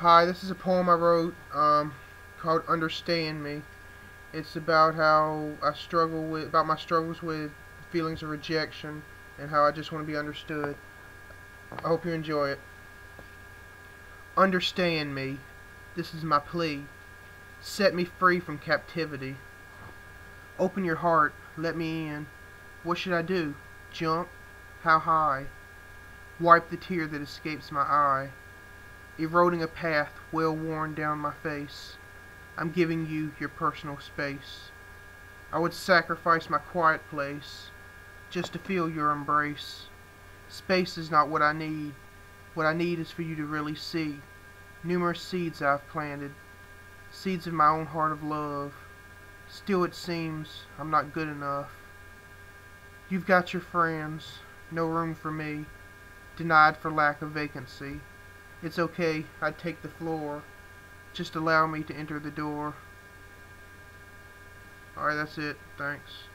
Hi, this is a poem I wrote called "Understand Me." It's about how I struggle with, about my struggles with feelings of rejection and how I just want to be understood. I hope you enjoy it. Understand me. This is my plea. Set me free from captivity. Open your heart. Let me in. What should I do? Jump? How high? Wipe the tear that escapes my eye, eroding a path well worn down my face. I'm giving you your personal space. I would sacrifice my quiet place just to feel your embrace. Space is not what I need. What I need is for you to really see numerous seeds I've planted, seeds of my own heart of love. Still it seems I'm not good enough. You've got your friends, no room for me, denied for lack of vacancy. It's okay, I'd take the floor. Just allow me to enter the door. Alright, that's it. Thanks.